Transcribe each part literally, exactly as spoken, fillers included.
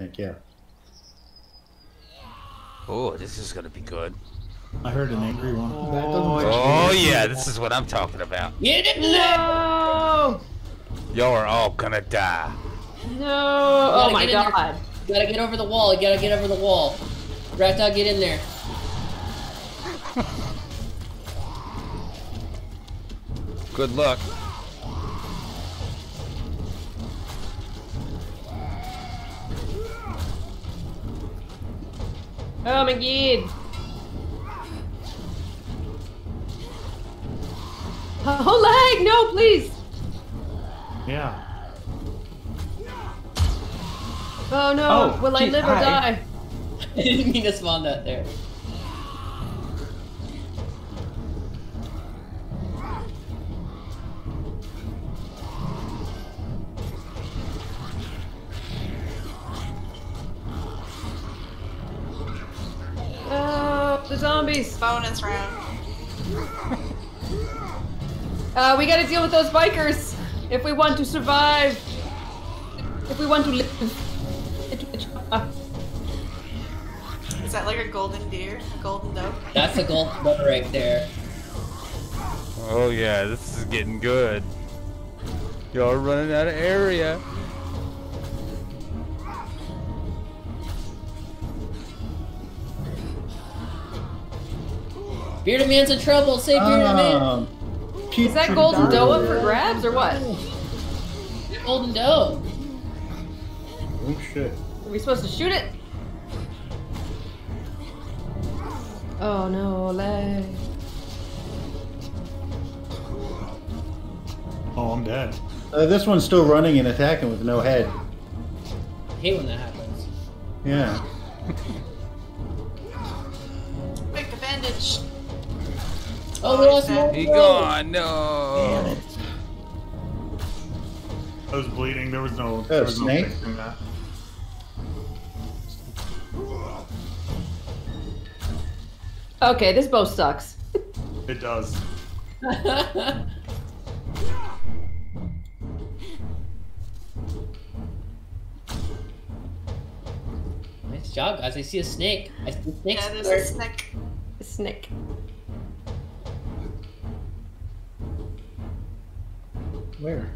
Heck yeah. Oh, this is gonna be good. I heard an angry one. Oh, that oh yeah, this is what I'm talking about. You didn't know. You're all gonna die. No. Oh my God. You gotta get over the wall. You gotta get over the wall. Rat dog, get in there. Good luck. Oh my God. Oh, lag! No, please! Yeah. Oh no, oh, will geez, I live hi. or die? I didn't mean to spawn that there. Oh, the zombies! Bonus round. Uh, we gotta deal with those bikers if we want to survive. If we want to live. Is that like a golden deer? A golden doe? That's a golden doe right there. Oh yeah, this is getting good. Y'all running out of area. Bearded Man's in trouble. Save Bearded um. Man. Is that golden doe up for grabs or what? Golden doe. Oh shit. Are we supposed to shoot it? Oh no, lag. Oh, I'm dead. Uh, this one's still running and attacking with no head. I hate when that happens. Yeah. Make the bandage. Oh, we lost more. He gone. No. Damn it. I was bleeding. There was no. There was snake. No in that. Okay, this bow sucks. It does. Nice job, guys. I see a snake. I see a snake. Yeah, there's a snake. A snake. Where?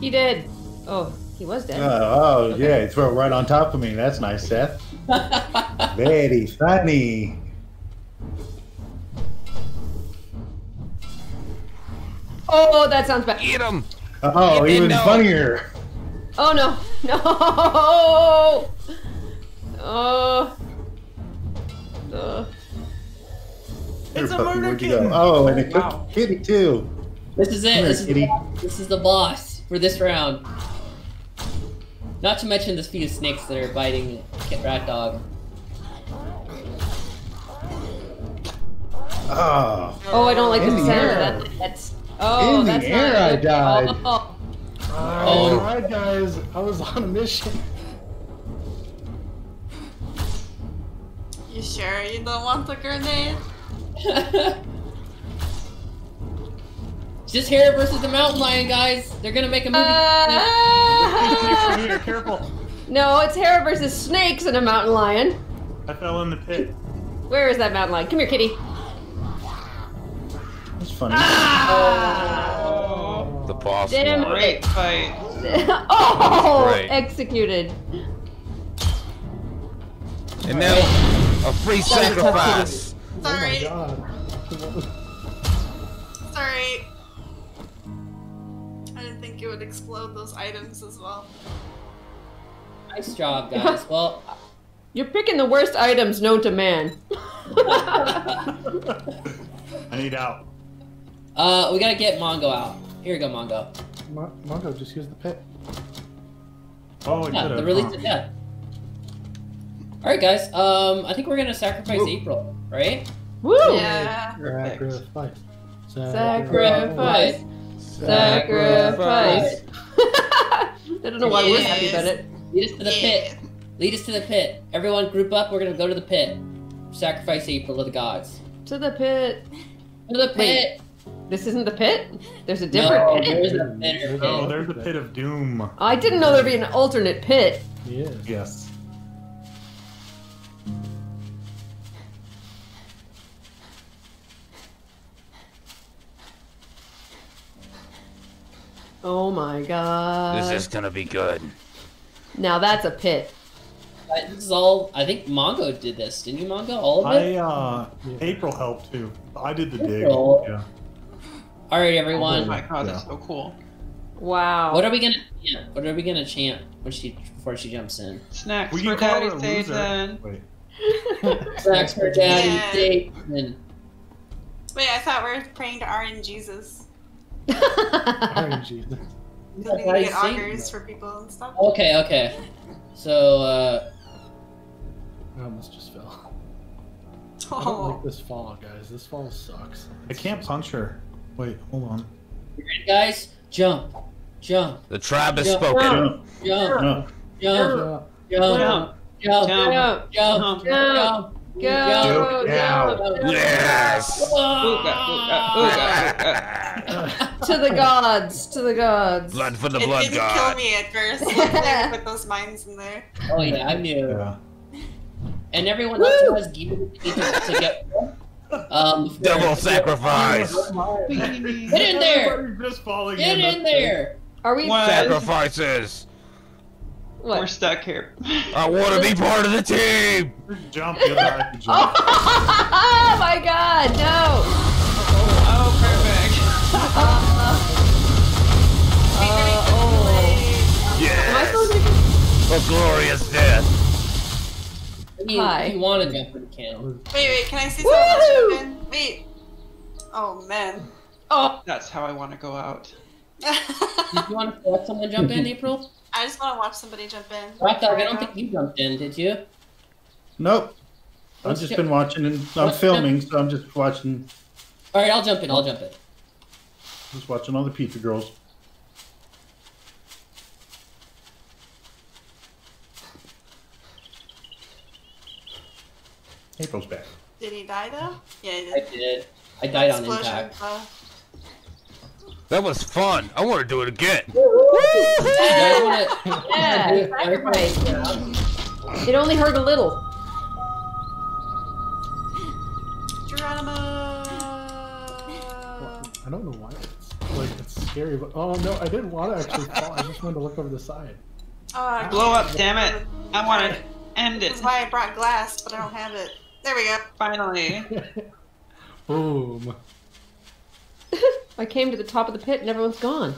He did. Oh, he was dead. Oh, oh okay. Yeah, he threw it right on top of me. That's nice, Seth. Very funny. Oh, that sounds bad. Eat him. Oh, even funnier. Oh, no. No. Oh. Uh. It's a murder kitten! Oh, and a wow. kitty too! This is it, here, this, is the, this is the boss for this round. Not to mention the few snakes that are biting Kit Rat Dog. Oh, oh I don't like the sound of that. That's, oh, in that's the air I died! Oh, uh, oh. Right, guys, I was on a mission. You sure you don't want the grenade? Just Hera versus the mountain lion, guys. They're gonna make a movie. Uh, Here, careful. No, it's Hera versus snakes and a mountain lion. I fell in the pit. Where is that mountain lion? Come here, kitty. That's funny. Ah! Oh, the boss. Damn. Great fight. Oh, great. Executed. And now a free sacrifice. Sorry. Oh sorry. I didn't think it would explode those items as well. Nice job, guys. Well, you're picking the worst items known to man. I need out. Uh, we gotta get Mongo out. Here we go, Mongo. Mo Mongo, just use the pit. Oh, yeah, the release of death. All right, guys. Um, I think we're gonna sacrifice Ooh. April. Right? Woo! Yeah. Sacrifice. Sacrifice. Sacrifice. Sacrifice. I don't know why yes. we're happy about it. Lead us to the yeah. pit. Lead us to the pit. Everyone group up. We're going to go to the pit. Sacrifice April to the gods. To the pit. To the pit. Wait. This isn't the pit? There's a different no, pit? There's a pit. No, there's the pit of doom. I didn't know there'd be an alternate pit. Yeah. Yes. Oh my god. This is gonna be good. Now that's a pit. This is all, I think Mongo did this, didn't you, Mongo? All of it? I, uh, yeah. April helped too. I did the April. dig. Yeah. Alright, everyone. Oh my god, yeah. That's so cool. Wow. What are we gonna chant? What are we gonna chant when she, before she jumps in? Snacks we for Daddy Satan. Wait. Snacks for Daddy yeah. Satan. Wait, I thought we were praying to R N Jesus. R N Jesus. Because we get augurs for people and stuff. Okay, okay. So, uh... I almost just fell. Oh. I don't like this fall, guys. This fall sucks. It's I can't punch her. Wait, hold on. You ready, guys? Jump. Jump. The tribe has jump. spoken. Jump. Jump. Jump. Jump. Jump. Jump. Jump. Go! Go! Go! Go. Yes! To the gods! To the gods! Blood for the it blood god! It didn't kill me at first. I put those mines in there. Oh yeah, I knew. Yeah. And everyone Woo! else has given to get um, double sacrifice. Get in there! Just falling Get in, in there! Are we what? sacrifices? What? We're stuck here. I want to be part of the team! Jump, you're not jump. Oh, oh my god, no! Oh, perfect. uh, uh, oh. Yes! To... A glorious death. You, you want to jump in the can. Wait, wait, can I see something else? Wait. Oh, man. Oh. That's how I want to go out. Did you want to watch someone jump in, April? I just want to watch somebody jump in. Well, I, thought, I don't think you jumped in, did you? Nope. I've just been watching and I'm filming, so I'm just watching. All right, I'll jump in. I'll jump in. Just watching all the pizza girls. April's back. Did he die though? Yeah, he did. I did. I died on impact. Uh... That was fun. I want to do it again. Yeah, yeah, right. yeah. It only hurt a little. Geronimo. I don't know why it's like it's scary, but oh no, I didn't want to actually fall. I just wanted to look over the side. Uh, Blow up, damn it! I want to end it. That's why I brought glass, but I don't have it. There we go. Finally. Boom. I came to the top of the pit and everyone's gone.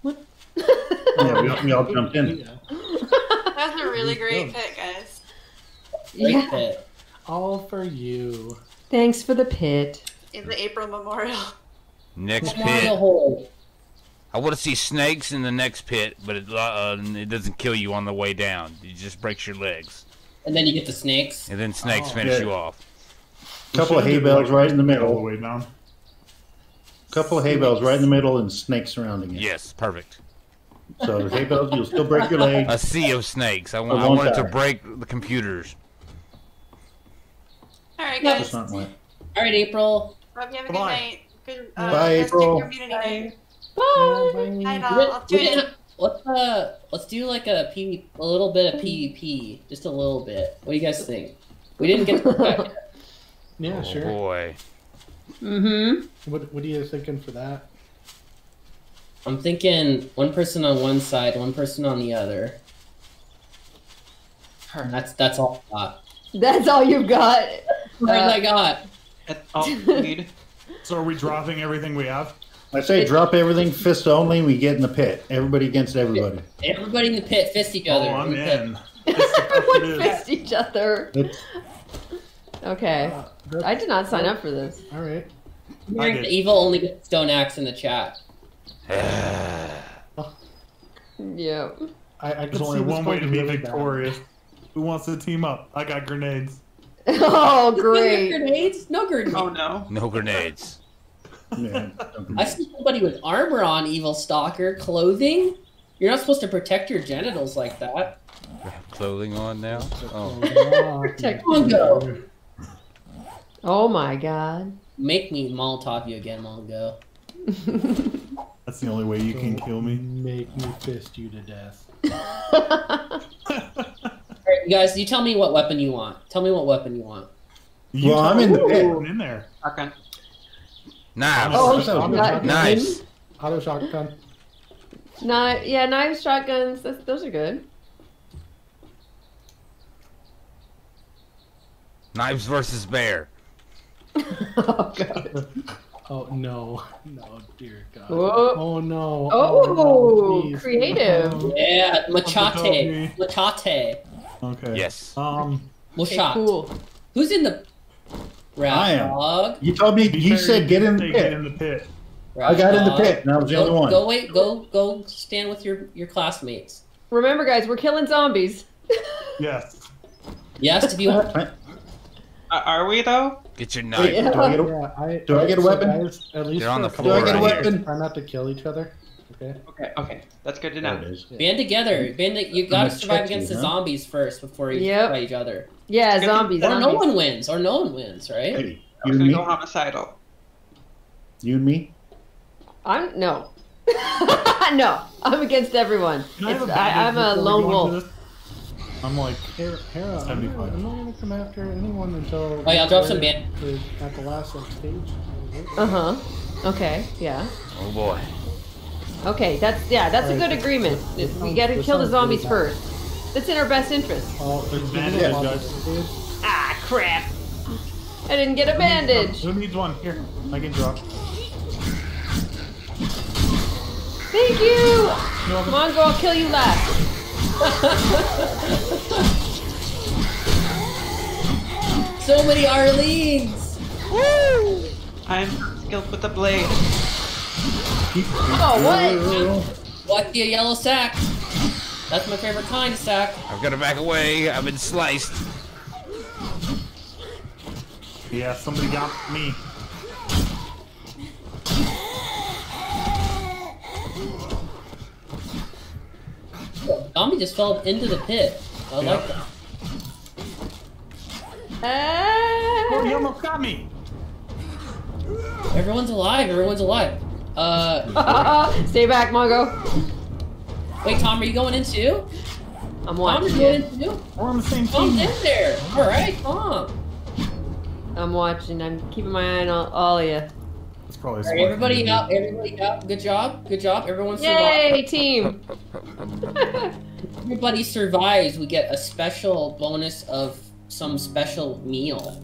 What? Yeah, we all, we all jumped in. Yeah. That was a really great pit, guys. Great yeah. pit. All for you. Thanks for the pit. In the April Memorial. Next memorial pit. I want to see snakes in the next pit, but it, uh, it doesn't kill you on the way down. It just breaks your legs. And then you get the snakes. And then snakes oh, finish good. you off. A couple of hay bales right in the middle all the way down. Couple of hay bales right in the middle and snakes surrounding it. Yes, perfect. So hay bales, you'll still break your leg. A sea of snakes. I want, I want it to break the computers. All right, guys. All right, April. Hope you have a good night. Good, uh, Bye, April. Bye. Bye. Bye. I'll do it. Let's uh, let's do like a P, a little bit of PvP, just a little bit. What do you guys think? We didn't get to that yet. Yeah, oh, sure. Boy. Mm-hmm. What, what are you thinking for that? I'm thinking one person on one side, one person on the other. And that's that's all I got. That's all you've got? That's all I got. That's all we need. So are we dropping everything we have? I say drop everything, fist only, we get in the pit. Everybody against everybody. Everybody in the pit, fist each other. Oh, I'm in. Everyone fist each other. Okay. Uh, I did not sign up for this. All right. The evil only gets stone axe in the chat. Yeah. I, I There's only one way to be victorious. Down. Who wants to team up? I got grenades. Oh, great. Grenades? No grenades. Oh, no. No grenades. Yeah, no grenades. I see somebody with armor on, EvilStalker. Clothing? You're not supposed to protect your genitals like that. Clothing on now? Oh. Protect Mongo. Oh my god. Make me Molotov you again, I'll go. That's the only way you can kill me. Make me fist you to death. Alright, you guys, you tell me what weapon you want. Tell me what weapon you want. You well, I'm in the pit. I'm in there. Okay. Nice. Oh, also, nice. Auto shotgun. Not, yeah, knives, shotguns, that's, those are good. Knives versus bear. Oh, God. Oh, no. No, dear God. Whoa. Oh, no. Oh, oh no, creative. Oh. Yeah, machete. Machete. Okay. Yes. Um, okay, cool. Who's in the... Rash I am. Dog? You told me, you, you said get in the pit. Get in the pit. Rash I got dog. in the pit, and I was the only one. Go wait, go, go stand with your, your classmates. Remember, guys, we're killing zombies. Yes. Yes, to be one. Are we though? Get your knife. Yeah. Do I get a, yeah, I, do I get a weapon? Guys, at least They're on the floor. Do I get a weapon? Right, try not to kill each other. Okay. Okay. Okay. That's good to know. Yeah. Band together. Band. To, you gotta survive against you, the huh? zombies first before you yep. fight each other. Yeah, zombies. Be, or zombies. no one wins. Or no one wins, right? Hey, you I'm gonna go homicidal. You and me. I'm no. No, I'm against everyone. It's, I, I'm a lone wolf. I'm like, Hera, Hera I'm, not, I'm not gonna come after anyone until. Oh yeah, I'll drop some band. At the last stage. Uh huh. Okay. Yeah. Oh boy. Okay, that's yeah, that's right, a good agreement. It, it, we gotta kill the zombies first. That's in our best interest. Oh, there's bandages, guys. Ah, crap! I didn't get a bandage. Who needs one? Here, I can drop. Thank you. Come on, go. I'll kill you last. So many Arlene's! Woo! I'm skilled with the blade. Oh, what? What the yellow sack? That's my favorite kind of sack. I've got to back away. I've been sliced. Yeah, somebody got me. Zombie just fell into the pit. I yep. like that. Uh... Oh, he almost got me! Everyone's alive, everyone's alive. Uh... Stay back, Mongo. Wait, Tom, are you going in too? I'm watching. Tom's going in too? We're on the same team. Tom's in there! Alright, Tom. I'm watching, I'm keeping my eye on all, all of you. That's probably All right, everybody out, everybody out. Good job, good job. Everyone survived. Yay, team! Everybody survives. We get a special bonus of some special meal.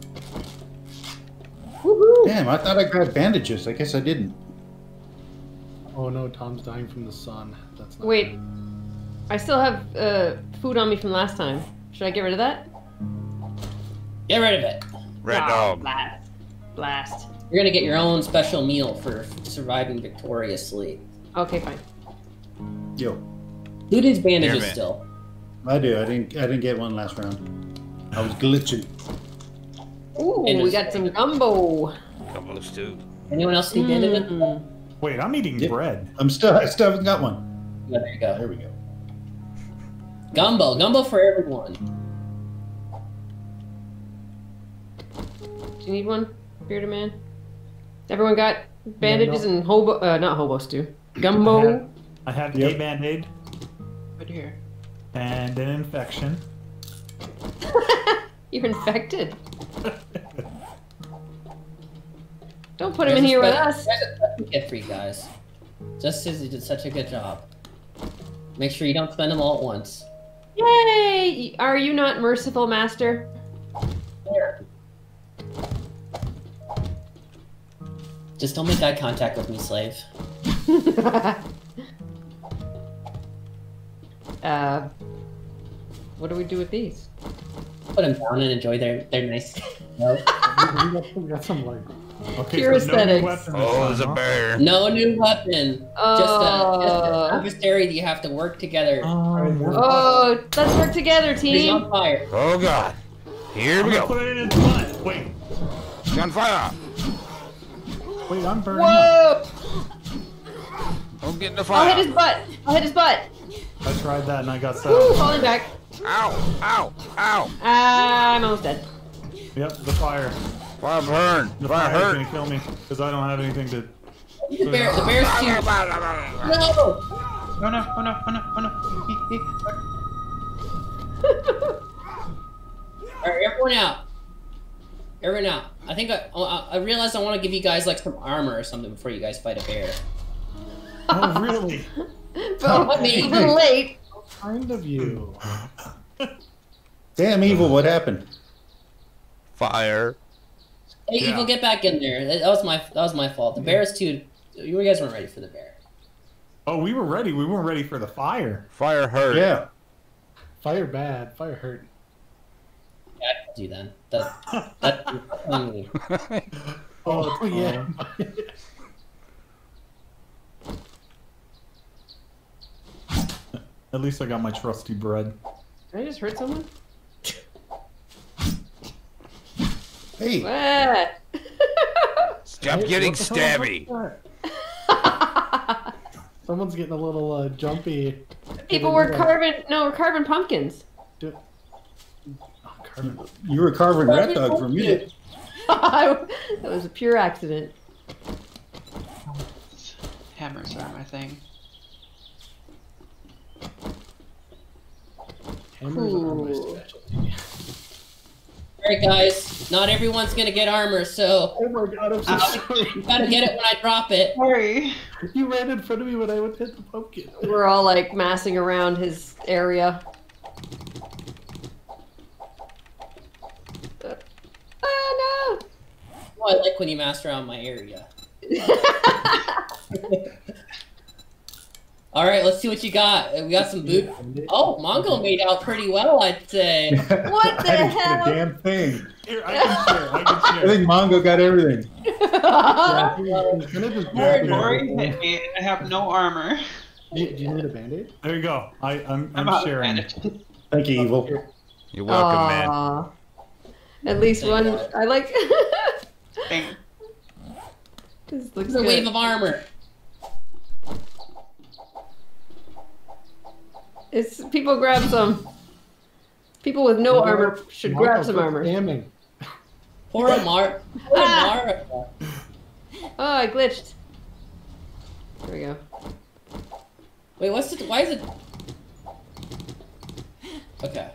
Woohoo! Damn, I thought I grabbed bandages. I guess I didn't. Oh no, Tom's dying from the sun. That's not Wait, good. I still have uh, food on me from last time. Should I get rid of that? Get rid of it. Red dog. Blast. Blast. You're gonna get your own special meal for surviving victoriously. Okay, fine. Yo. Who needs bandages Here, still? I do. I didn't. I didn't get one last round. I was glitching. Ooh, bandages. We got some gumbo. Gumbo of stew. Anyone else need mm. bandages? Wait, I'm eating yeah. bread. I'm still. I still haven't got one. Yeah, there you go. There we go. Gumbo, gumbo for everyone. Do you need one, bearded man? Everyone got bandages yeah, no. and hobo, uh, not hobo stew. Gumbo. I have a yep. band-aid. Right here. And an infection. You're infected. Don't put him in here with us. Get free, guys. Just Susie did such a good job. Make sure you don't spend them all at once. Yay! Are you not merciful, master? Here. Just don't make eye contact with me, slave. uh, what do we do with these? Put them down and enjoy their their nice. No. We got some like. Okay, Pure so aesthetics. No oh, there's a bear. No new weapon. Oh. Just an adversary that you have to work together. Oh, oh let's work together, team. He's on fire. Oh God. Here we I'm go. Put it in his Wait. It's on fire. Wait, I'm burning. Whoa. Up. Don't get in the fire. I'll hit his butt. I'll hit his butt. I tried that and I got stuck. Ooh, falling back. Ow! Ow! Ow! Uh, I'm almost dead. Yep, the fire. Five burn. The fire fire's gonna kill me because I don't have anything to. The bear. The bear's here. No. Oh no! Oh no! Oh no! Oh no! All right, everyone out. Everyone out. I think I. I, I realized I want to give you guys like some armor or something before you guys fight a bear. Oh really? But I'm even late. How kind of you. Damn, Evil! What happened? Fire. Hey, yeah. Evil, get back in there. That was my that was my fault. The yeah. bear is too. You guys weren't ready for the bear. Oh, we were ready. We weren't ready for the fire. Fire hurt. Yeah. Fire bad. Fire hurt. Yeah, I can do that. That. That. um, oh, oh yeah. At least I got my trusty bread. Did I just hurt someone? Hey! What? Stop getting stabby! Someone's getting a little uh, jumpy. People were carving. No, we're carving pumpkins. Dude. Oh, carving. You were carving rat dog for me. That was a pure accident. Hammers are my thing. Hammers are my specialty. Alright guys, not everyone's gonna get armor, so... Oh my god, I'm so sorry. You gotta get it when I drop it. Sorry. You ran in front of me when I would hit the pumpkin. We're all like massing around his area. Uh, oh no! Well, I like when you mass around my area. Alright, let's see what you got. We got some boot. Oh, Mongo made out pretty well, I'd say. What the I hell? The damn thing. Here, I can share. I can share. I think Mongo got everything. Mori hit me and I have no armor. Do you, do you need a band-aid? There you go. I, I'm, I'm, I'm sharing. Thank you, Evil. You're welcome, Aww. man. At least Thank one. God. I like. Thank This looks There's good. a wave of armor. It's people grab some. People with no armor should Marco grab some armor. Damning. Poor Amar. Poor Amar. Oh, I glitched. There we go. Wait, what's the? Why is it? Okay.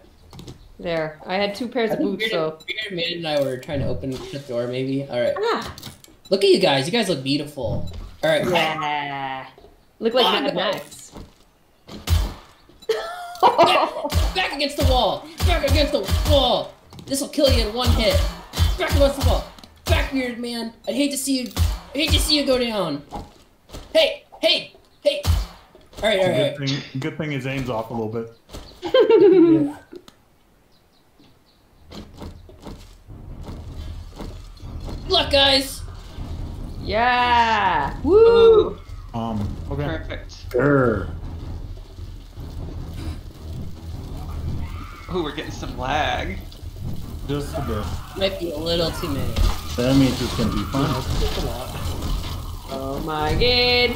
There. I had two pairs I of boots. Weird, so. Weird man and I were trying to open the door, maybe. All right. Ah. Look at you guys. You guys look beautiful. All right. Yeah. Look like Mad Max. Back, back against the wall! Back against the wall! This'll kill you in one hit. Back against the wall! Back, weird man! I'd hate to see you. I'd hate to see you go down. Hey! Hey! Hey! All right, all right. Good, all right. Thing, good thing his aim's off a little bit. Yeah. Good luck, guys. Yeah. Woo. Oh. Um. Okay. Perfect. Grr. Ooh, we're getting some lag. Just a bit. Might be a little too many. That means it's gonna be fun. Oh my god!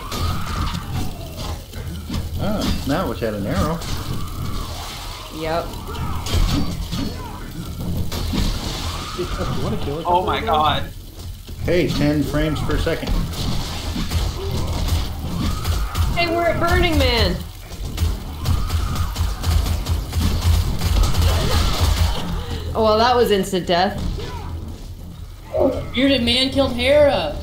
Oh, now wish I had an arrow. Yep. What a killer! Oh my god! Hey, ten frames per second. Hey, we're at Burning Man. Oh, well, that was instant death. Bearded man killed Hera.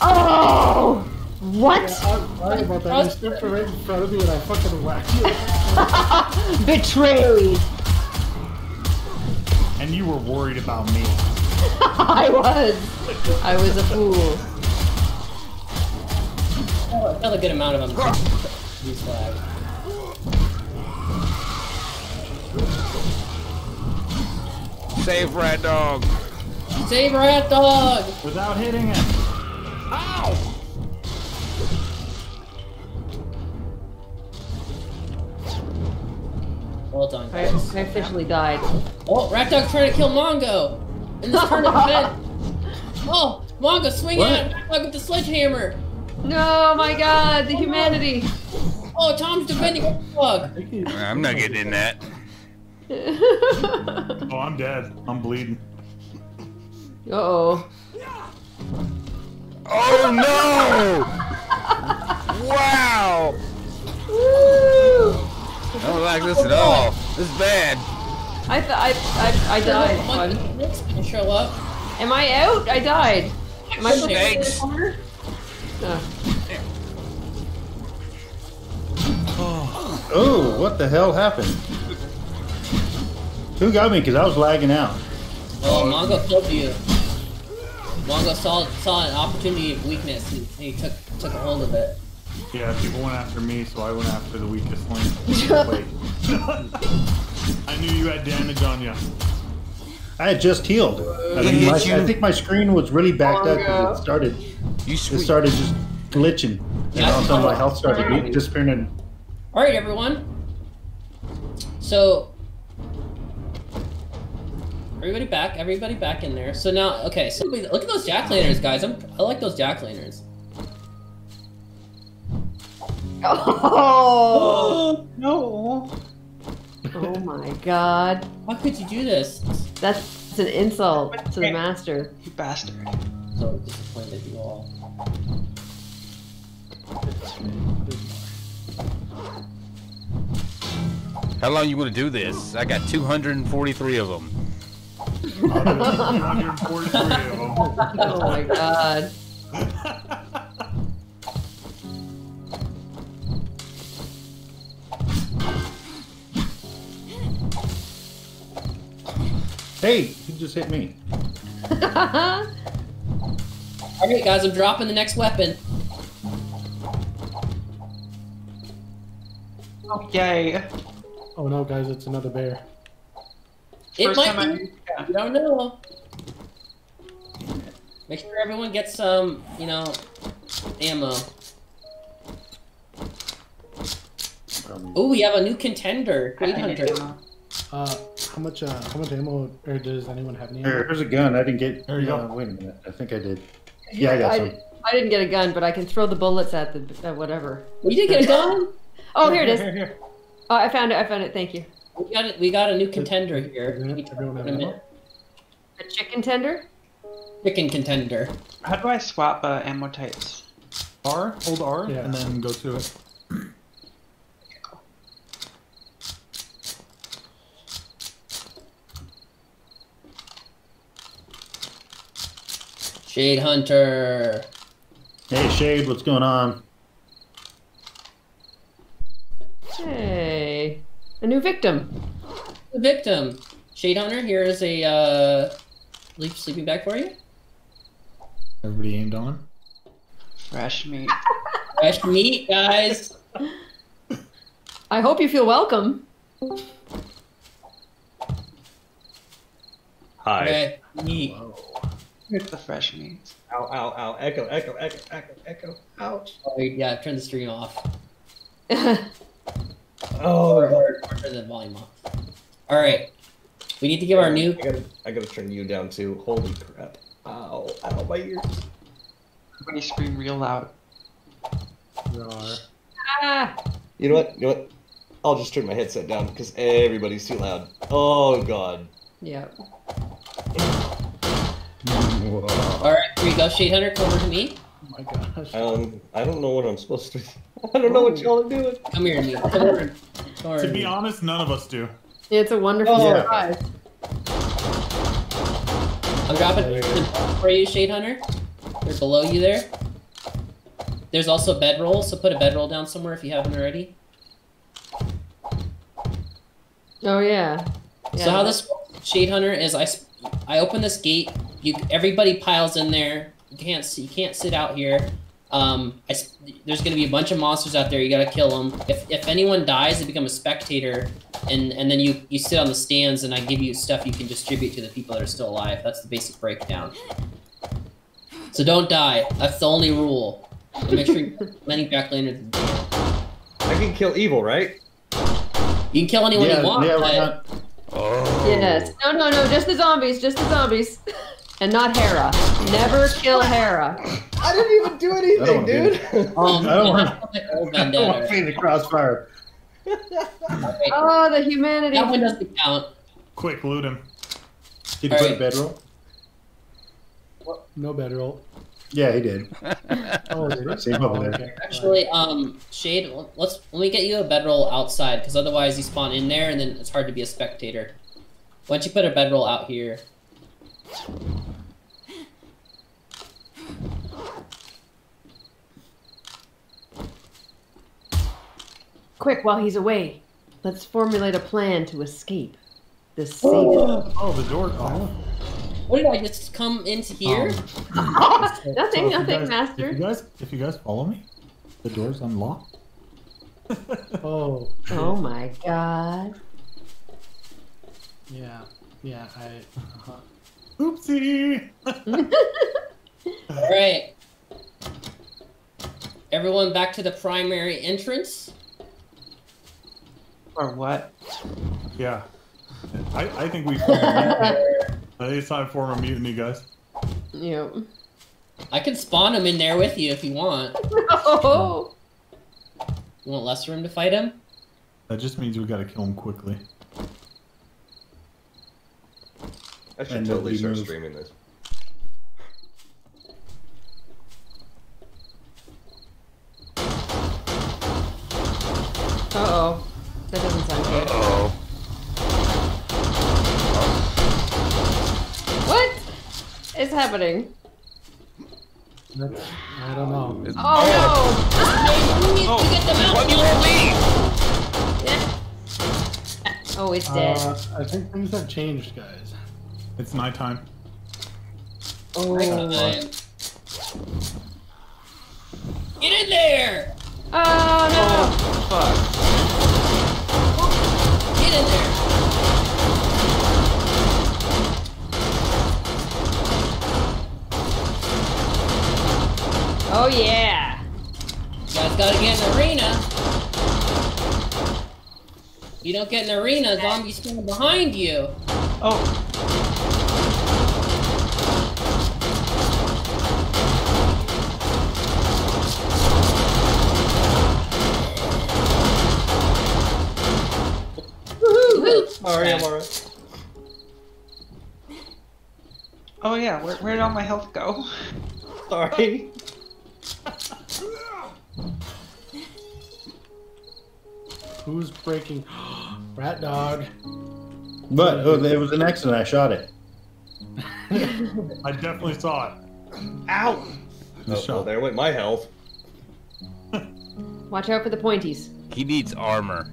Oh! What? Yeah, I'm sorry about that. You stepped right in front of me and I fucking whacked you. Betrayed. And you were worried about me. I was. I was a fool. Oh, I felt a good amount of them. These flags. Save Rat Dog! Save Rat Dog! Without hitting him. Ow! Well done, guys. I, I officially died. Oh, Rat Dog's trying to kill Mongo! In this turn of event! Oh! Mongo, swing at Rat Dog with the sledgehammer! No, my god, the humanity! Oh, Tom's defending Rat Dog! I'm not getting in that. Oh, I'm dead. I'm bleeding. Uh-oh. Oh no! Wow! Woo. I don't like this at all. This is bad. I th I I I died. Rick's gonna show up. Am I out? I died. Am I supposed to be in the corner? No. Oh. Oh, what the hell happened? Who got me? Cause I was lagging out. Oh, Mongo killed you. Mongo saw saw an opportunity of weakness and he took took a hold of it. Yeah, people went after me, so I went after the weakest link. I knew you had damage on you. I had just healed. I, mean, my, I think my screen was really backed up because it started. You it started just glitching, and yeah, also my health started right. disappearing. All right, everyone. So, everybody back, everybody back in there. So now, okay. So look at those jack-lanterns, guys. I'm, I like those jack-lanterns. Oh, oh no. Oh my god. How could you do this? That's an insult to the master. You bastard. I'm so disappointed you all. How long you want to do this? I got two hundred forty-three of them. two hundred forty-three of them. Oh my god. Hey, you just hit me. Alright guys, I'm dropping the next weapon. Okay. Oh no guys, it's another bear. It First might be, I don't know. Make sure everyone gets some, you know, ammo. Um, oh, we have a new contender, Shade Hunter. Uh, how much, uh, how much ammo, or does anyone have any ammo? Here's a gun, I didn't get, there you uh, go. Wait a minute, I think I did. Yeah, I got I, some. I didn't get a gun, but I can throw the bullets at the, at whatever. You did get a gun? Oh, here, here it is. Here, here. Oh, I found it, I found it, thank you. We got it, we got a new contender here. A chicken tender? Chicken contender. How do I swap, uh, ammo types? R, hold R, yeah. and then go to it. Shade Hunter. Hey Shade, what's going on? Hey, a new victim. A victim. Shade Hunter, here is a uh, leaf sleeping bag for you. Everybody aimed on. Fresh meat. Fresh meat, guys. I hope you feel welcome. Hi. Okay. Meat. It's the fresh meat. Ow, ow, ow. Echo, echo, echo, echo, echo. Ouch. Oh, yeah, turn the stream off. oh, or, or, or turn the volume off. All right. We need to give our new... I gotta, I gotta turn you down, too. Holy crap. Ow, ow, my ears. Everybody scream real loud. Ah. You know what? You know what? I'll just turn my headset down, because everybody's too loud. Oh, God. Yeah. Alright, here we go, Shade Hunter, come over to me. Oh my gosh. Um, I don't know what I'm supposed to do. I don't know what y'all are doing. Come here, Nate. Come over. Sorry. To be honest, none of us do. It's a wonderful oh, surprise. Yeah. I'm dropping for you, Shade Hunter. They're below you there. There's also a bedroll, so put a bedroll down somewhere if you haven't already. Oh, yeah. yeah. So how this works, Shade Hunter, is I, I open this gate. You, everybody piles in there. You can't you can't sit out here. Um, I, there's gonna be a bunch of monsters out there. You gotta kill them. If if anyone dies, they become a spectator, and and then you you sit on the stands, and I give you stuff you can distribute to the people that are still alive. That's the basic breakdown. So don't die. That's the only rule. And make sure you put many jack lanterns. I can kill evil, right? You can kill anyone yeah, you want. Yeah, but... not... oh. Yes. No, no, no. Just the zombies. Just the zombies. And not Hera. Never kill Hera. I didn't even do anything, dude. Um, I don't want to be in the crossfire. Oh, the humanity. That one doesn't count. Quick, loot him. Did you put a bedroll? No bad roll. Yeah, he did. Oh, did Same oh, over okay. there. Actually, um, Shade, let's let me get you a bedroll outside, because otherwise you spawn in there, and then it's hard to be a spectator. Why don't you put a bedroll out here? Quick, while he's away, let's formulate a plan to escape this safe. Oh, oh, the door. Oh. What did I just come into here? Um, nothing, so nothing, guys, Master. If you guys, if you guys follow me, the door's unlocked. Oh. Oh my God. Yeah, yeah. I. Uh-huh. Oopsie. All right. Everyone, back to the primary entrance. Or what? Yeah. I I think we. I think it's time for a mutiny, guys. Yep. I can spawn him in there with you if you want. No! You want less room to fight him? That just means we gotta kill him quickly. I should and totally start moves. streaming this. Uh-oh. That doesn't sound good. Uh-oh. It's happening. That's, I don't know. It's oh no! You need oh. to get them out. What you want me? Yeah. Oh, it's dead. Uh, I think things have changed, guys. It's night time. Oh. Get in there! Oh no! Oh, fuck! Get in there! Oh yeah! You guys gotta get an arena! You don't get an arena, zombies stand behind you! Oh! Woohoo! Alright, I'm alright. Oh yeah, where, where did all my health go? Sorry. Who's breaking? Rat dog. But oh, it was an accident. I shot it. I definitely saw it. Ow! Oh, oh, there went my health. Watch out for the pointies. He needs armor.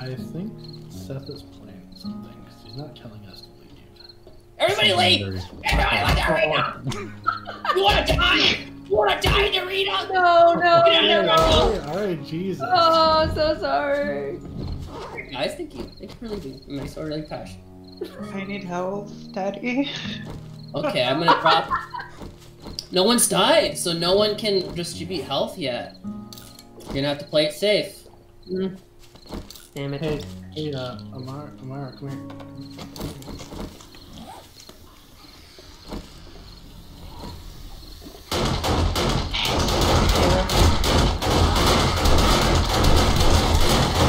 I think Seth is playing something because he's not killing us. Everybody leave! Everybody leave the arena! You wanna die? You wanna die in the arena? No, no, Get out of no! Alright, Jesus. Oh, so sorry. Alright, guys, thank you. Thank you for leaving. I'm nice already passion. I need help, Daddy. Okay, I'm gonna drop. No one's died, so no one can distribute health yet. You're gonna have to play it safe. Mm. Damn it. Hey, hey, uh, Amara, Amara, come here.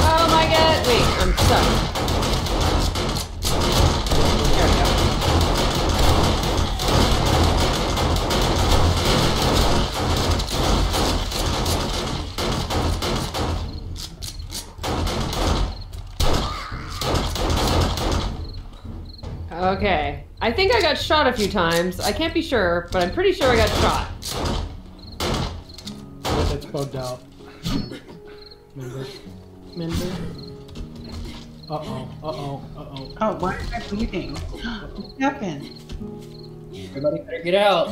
Oh my God! Wait, I'm stuck. There we go. Okay, I think I got shot a few times. I can't be sure, but I'm pretty sure I got shot. It's bugged out. Member. Member. Uh oh, uh oh, uh oh. Oh, why am I bleeding? What happened? Everybody better get out.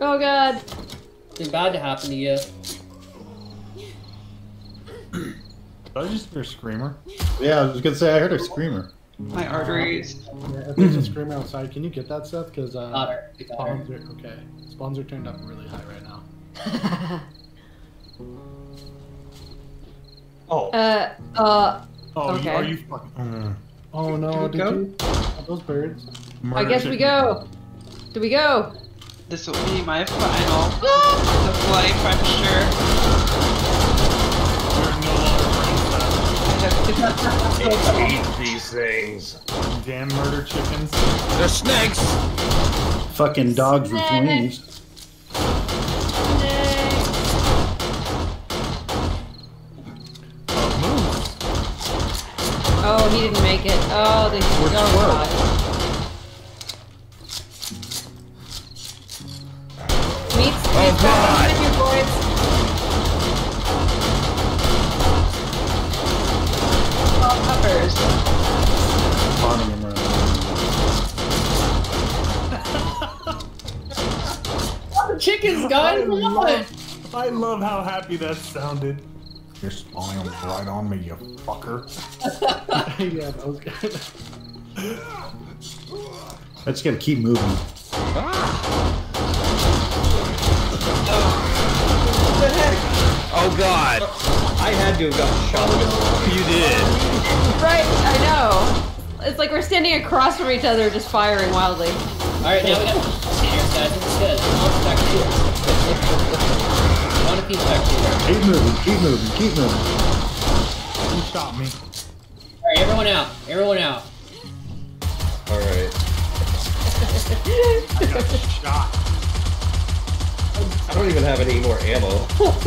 Oh God. Something bad to happen to you. Did I just hear a screamer? Yeah, I was gonna say, I heard a screamer. My arteries. Yeah, I think it's a screamer outside. Can you get that, Seth? Because, uh, Otter. Spawns are, okay. Spawns are turned up really high right now. oh. Uh, uh, oh, okay. Are you fucking... Mm. Oh no, did, did you? Are those birds? Murder I guess chicken. we go. Do we go? This will be my final of life, I'm sure. We're no longer friends. these things. Damn murder chickens. They're snakes! Fucking dogs Snake. with wings. Oh, he didn't make it. Oh, they Which oh, God. Meat oh, God. Your boys. All puppers. Spawning him around. All the chickens, guys. Come on. I love how happy that sounded. You're spawning them right on me, you fucker. Yeah, that was good. I just gotta keep moving. Ah. Oh. What the heck? Oh god! I had to have gotten shot with it. You did. Right, I know. It's like we're standing across from each other just firing wildly. Alright, now we got seniors, guys. Instead, I'm back here. Keep moving, keep moving, keep moving. You shot me. Alright, everyone out, everyone out. Alright. I got shot. I don't even have any more ammo.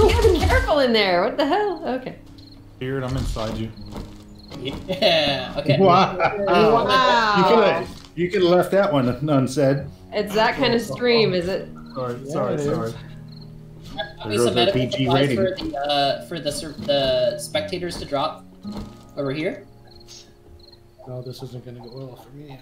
You gotta be careful in there, what the hell? Okay. Beard, I'm inside you. Yeah, okay. Wow. wow. You could have, you could have left that one unsaid. It's that kind of stream, is it? Sorry, yeah, sorry, it sorry. I'll be some medical supplies for the, uh, for the, the spectators to drop over here. No, this isn't going to go well for me.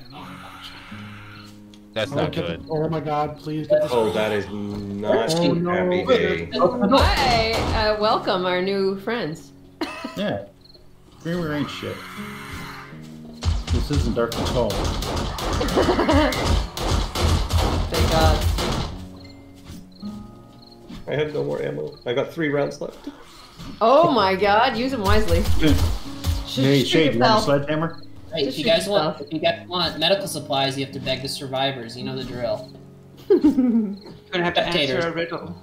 That's oh, not good. The, oh my god, please get this. Oh, that is not oh, no. happy day. Hi, uh, welcome our new friends. Yeah. Greenware ain't shit. This isn't Dark Control. Thank god. I have no more ammo. I got three rounds left. Oh my god, use them wisely. Hey, Shade, you want a sledgehammer? Right, if you guys yourself. want if you guys want medical supplies, you have to beg the survivors. You know the drill. You're gonna have to answer a riddle.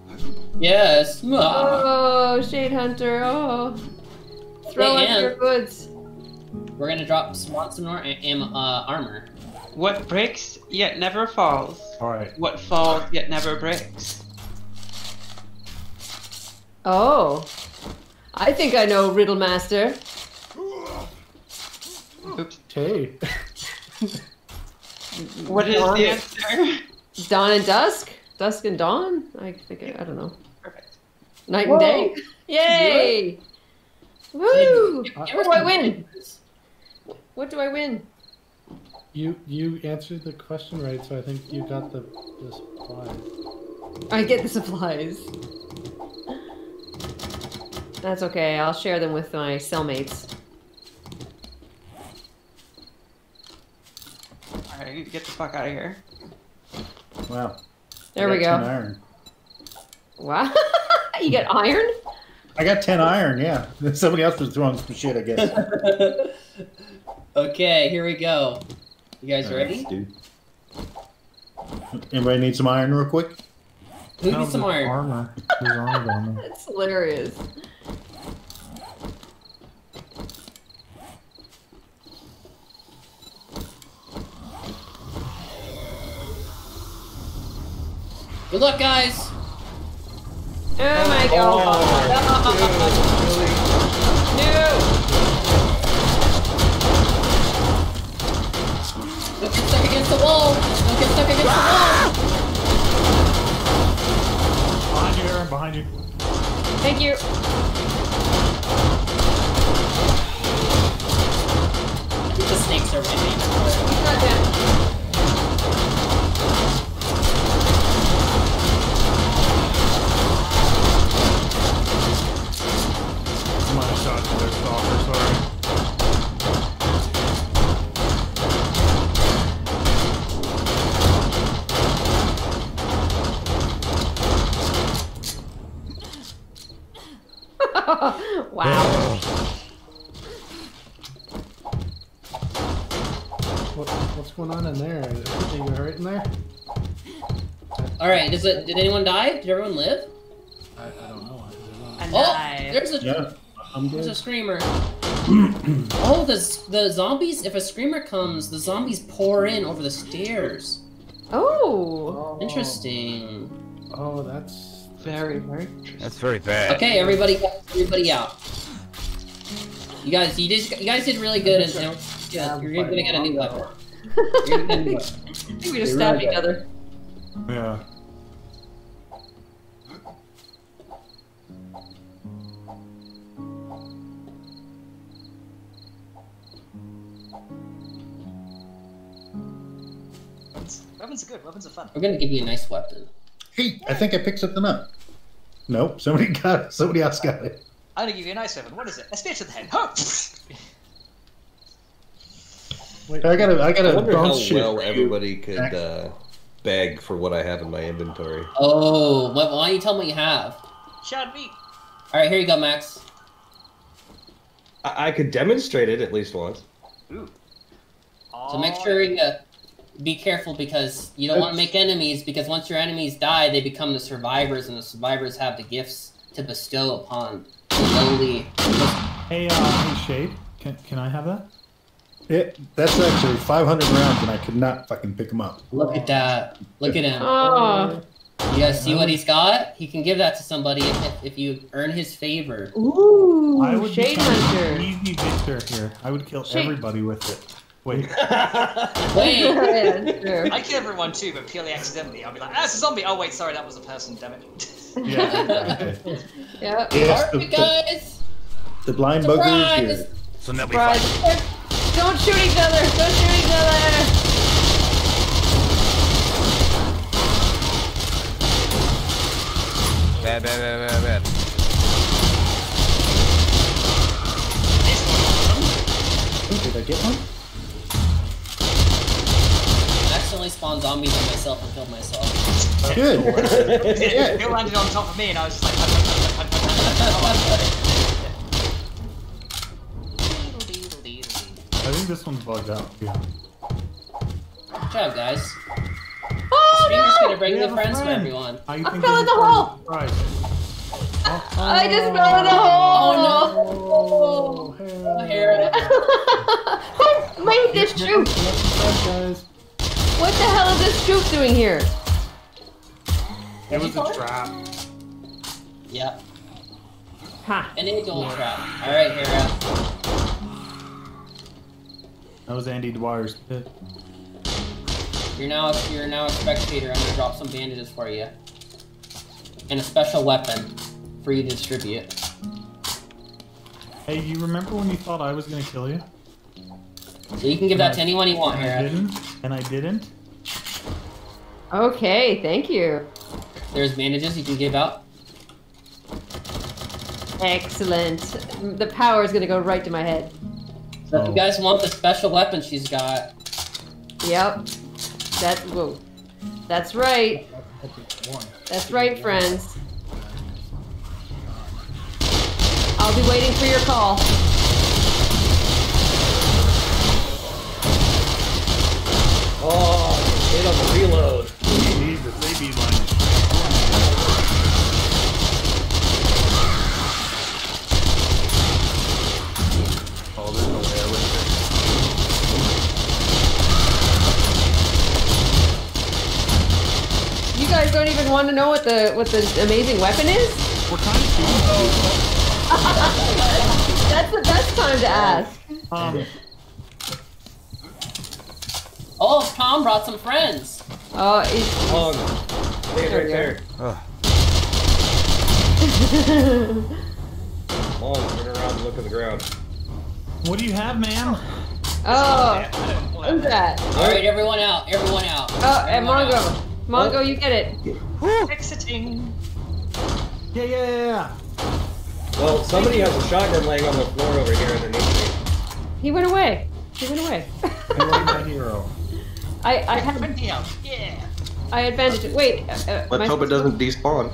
Yes. Oh, Shade Hunter. Oh, throw hey, out your goods. We're gonna drop some more am uh, armor. What breaks yet never falls. All right. What falls yet never breaks. Oh, I think I know Riddle Master. Oops. Hey. What is Dawn? The answer? Dawn and Dusk? Dusk and Dawn? I think I, I don't know. Perfect. Night Whoa. and Day? Yay! What? Woo! What do I win? What do I win? You you answered the question right, so I think you got the, the supplies. I get the supplies. That's okay, I'll share them with my cellmates. Alright, I need to get the fuck out of here. Wow. There we go. ten iron. Wow. You got iron? I got ten iron, yeah. Somebody else was throwing some shit, I guess. Okay, here we go. You guys ready? Dude. Anybody need some iron real quick? Who needs some iron? Armor. Armor. That's hilarious. Good luck, guys! Oh my god! Oh, no! Don't get stuck against the wall! Don't get stuck against ah! the wall! Behind you, Aaron, behind you. Thank you. I think the snakes are winning. He's not dead. My shot to their stalker, sorry. Wow. What, what's going on in there? Are you alright in there? Alright, is it, did anyone die? Did everyone live? I, I don't know. I don't know. Oh, there's a... Yeah. I'm There's a screamer. Oh, the, the zombies, if a screamer comes, the zombies pour in over the stairs. Oh. Interesting. Oh, that's very, very interesting. That's very bad. Okay, everybody everybody out. You guys, you did, you guys did really good. And, you know, yeah, you're going to get a new weapon. You're gonna get a new weapon. I think we just stabbed each other. Yeah. Weapons are good. Weapons are fun. We're gonna give you a nice weapon. Hey, I think I picked something up. Nope, somebody got it. Somebody else got it. I'm gonna give you a nice weapon. What is it? A spear to the head. Oh. Wait, I gotta, I gotta. I wonder how well everybody could uh, beg for what I have in my inventory. Oh, well, why don't you tell me what you have? Shot me. All right, here you go, Max. I, I could demonstrate it at least once. Ooh. So make sure you. Uh, Be careful because you don't want to make enemies, because once your enemies die, they become the survivors, and the survivors have the gifts to bestow upon slowly. Hey, uh, hey Shade, can, can I have that? It, that's actually five hundred rounds, and I could not fucking pick them up. Look at that. Look at him. Oh. You guys see what he's got? He can give that to somebody if, if you earn his favor. Ooh, I would Shade Hunter. Easy victor here. I would kill Shade. everybody with it. Wait. Wait. Yeah, sure. I kill everyone too, but purely accidentally. I'll be like, ah, it's a zombie. Oh, wait, sorry, that was a person, damn it. Yeah. Okay. Yeah. Yes, the, guys. The, the blind bugger is here. So now we fight. Don't shoot each other. Don't shoot each other. Bad, bad, bad, bad, bad. Ooh, did I get one? I accidentally spawned zombies on myself and killed myself. Good. Yeah. It landed on top of me and I was just like... I think this one's bugged out. Yeah. Good job, guys. Oh, no! Just gonna bring the friends friend. for everyone. I, I fell in the hole! Right. Oh, oh. I just fell in the hole! Oh, no! Oh, Hera. Oh, Hera. Wait, this troop! guys. What the hell is this troop doing here? It was a trap. Yep. Ha! An angel trap. Alright, Hera. That was Andy Dwyer's pit. You're now, you're now a spectator. I'm gonna drop some bandages for you. And a special weapon for you to distribute. Hey, you remember when you thought I was gonna kill you? So you can give that to anyone you want, Hera. I didn't, and I didn't. Okay, thank you. There's bandages you can give out. Excellent. The power is going to go right to my head. So oh. if you guys want the special weapon she's got. Yep. That, whoa. That's right. That's right, friends. I'll be waiting for your call. Oh, hit on the reload. Jesus, they be lying. Oh, there's no air with it. You guys don't even want to know what the what the amazing weapon is? We're kind of shooting. That's the best time to ask. Um. Oh, Tom brought some friends. Oh, it's... Oh, no. Wait, right there. Oh. Come on, turn around and look at the ground. What do you have, man? Oh, who's that? All right, everyone out, everyone out. Oh, and Mongo. Out. Mongo, what? You get it. Exiting. Yeah, yeah, yeah, yeah. Well, somebody has a shotgun laying on the floor over here underneath me. He went away. He went away. I like my hero. I I had yeah. I advantaged it. Wait. Uh, Let's hope it doesn't despawn.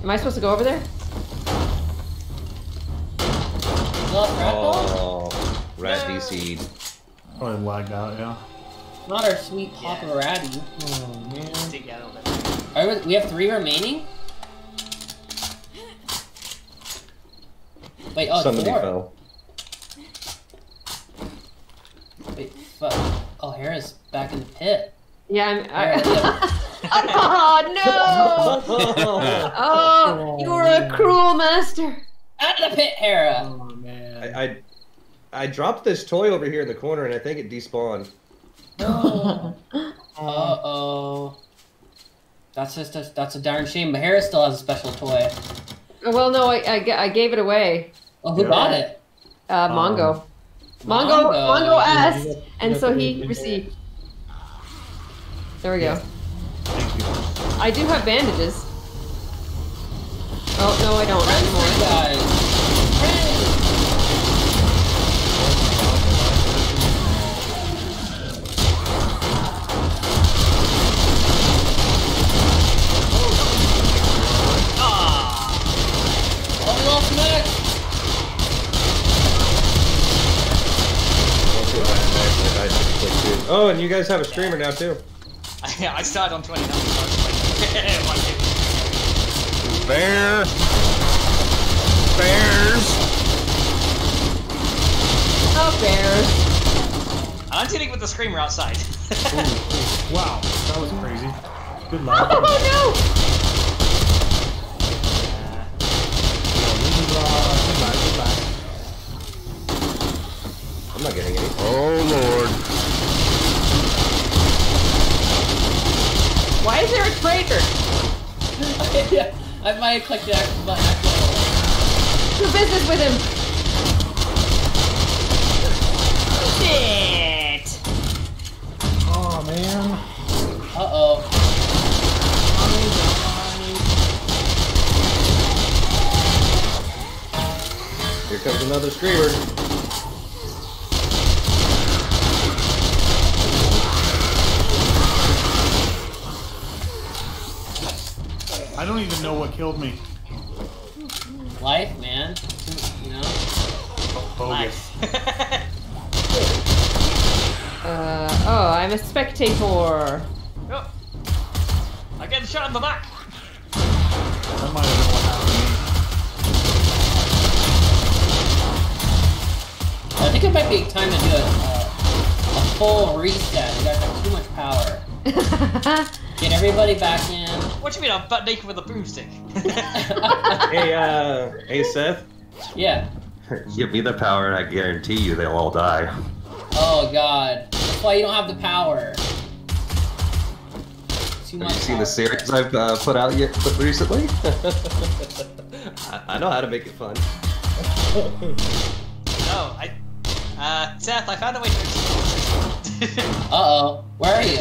Am I supposed to go over there? Oh, ratty no. seed. Probably lagged out, yeah. Not our sweet Papa yeah. Ratty. Oh man. All right, we have three remaining. Wait, oh, somebody four. fell. fuck. Oh, Hera's back in the pit. Yeah, I'm... I... Oh, no! Oh, you were a cruel master. Out of the pit, Hera! Oh, man. I, I, I dropped this toy over here in the corner, and I think it despawned. No. Uh-oh. That's just a, that's a darn shame, but Hera still has a special toy. Well, no, I, I, I gave it away. Well, who yeah. bought it? Uh, Mongo. Um, Mongo, Mongo. Mongo asked, yeah, and so he received. There we go. Yeah. Thank you. I do have bandages. Oh, no, I don't anymore. Guys. Ah! Coming off next! Oh, and you guys have a streamer now, too. Yeah, I started on twenty-nine, so I was like, yeah, one game. Bear. Bears. Oh, bears. I'm hitting with the screamer outside. Ooh, ooh. Wow, that was crazy. Good luck. Oh, no! I'm not getting any. Oh, Lord. Why is there a traitor? Yeah. I might have clicked the action button. Do business with him! Shit! Oh man. Uh oh. Oh, here comes another screamer. I don't even know what killed me. Life, man. You know? Oh, bogus. uh, oh, I'm a spectator. Oh. I'm getting shot in the back. That might have been what happened to me. I think it might be time to do a, a full reset. You guys have too much power. Get everybody back in. What do you mean I'm butt naked with a broomstick? hey, uh, hey Seth? Yeah? Give me the power and I guarantee you they'll all die. Oh god. That's why you don't have the power. Too much have you seen power. The series I've uh, put out yet put recently? I, I know how to make it fun. Oh, I... Uh, Seth, I found a way to explore. Uh-oh. Where are you?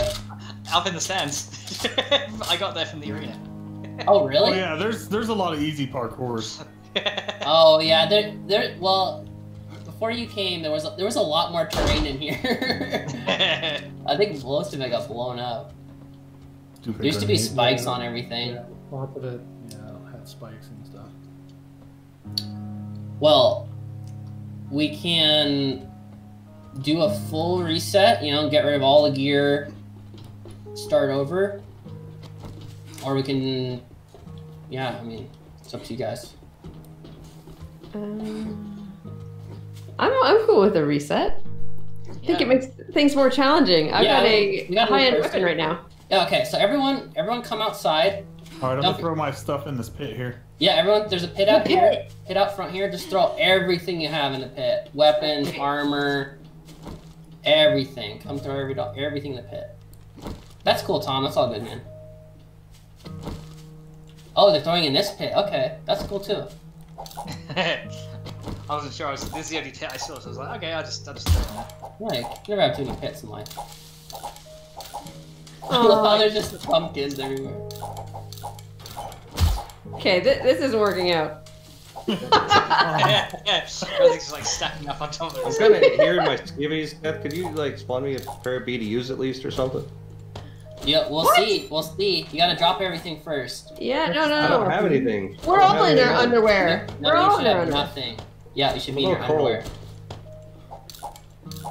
Up in the stands. I got there from the arena. Oh really? Oh, yeah, there's there's a lot of easy parkours. Oh yeah, there there. Well, before you came, there was a, there was a lot more terrain in here. I think most of it got blown up. There used to be spikes on everything. Yeah, top of it, yeah, it had spikes and stuff. Well, we can do a full reset. You know, get rid of all the gear. Start over, or we can, yeah, I mean, it's up to you guys. Um, I'm, I'm cool with a reset. I yeah. think it makes things more challenging. I've yeah, got a high-end weapon right now. Yeah, okay, so everyone everyone come outside. All right, I'm Dump. gonna throw my stuff in this pit here. Yeah, everyone, there's a pit out here, pit. pit out front here. Just throw everything you have in the pit. Weapons, armor, everything. Come throw every, everything in the pit. That's cool, Tom. That's all good, man. Oh, they're throwing in this pit. Okay, that's cool too. I wasn't sure. I was, this is the only pit I saw, so I was like, okay, I'll just, I'll just throw it. Yeah, you never have too many pits in life. Oh, there's just pumpkins everywhere. Okay, th this isn't working out. yeah, yeah. Everything's just like stacking up on top of it. I'm kind of hearing my skivvies. Beth, could you like spawn me a pair of B D Us at least or something? Yeah, we'll what? see. We'll see. You gotta drop everything first. Yeah, no, no. I don't have anything. We're all in our underwear. No, We're all in our underwear. Nothing. Yeah, you should be in your underwear.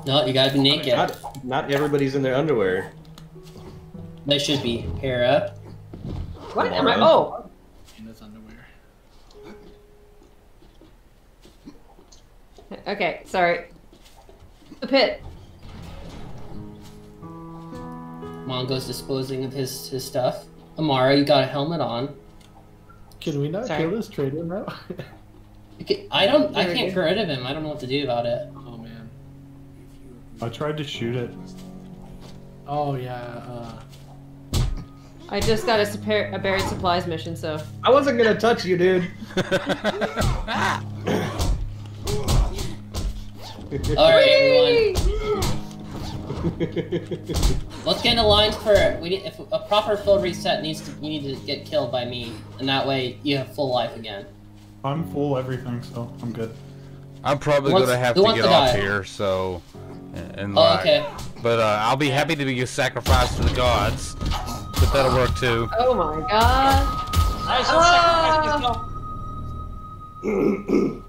No, you gotta be naked. Not, not everybody's in their underwear. They should be. Hera. What am I? Oh. In his underwear. Okay, sorry. The pit. Mongo's disposing of his, his stuff. Amara, you got a helmet on. Can we not Sorry. kill this traitor now? I don't. I can't get rid of him. I don't know what to do about it. Oh man. I tried to shoot it. Oh yeah. Uh... I just got a, a buried supplies mission, so. I wasn't gonna touch you, dude. Ah. All right, everyone. Let's get into lines for we need, if a proper full reset needs to. You need to get killed by me, and that way you have full life again. I'm full everything, so I'm good. I'm probably wants, gonna have to get to off here, so. And, and oh, like, okay. But uh, I'll be happy to be a sacrifice to the gods. But that'll work too. Oh my god! I shall sacrifice myself.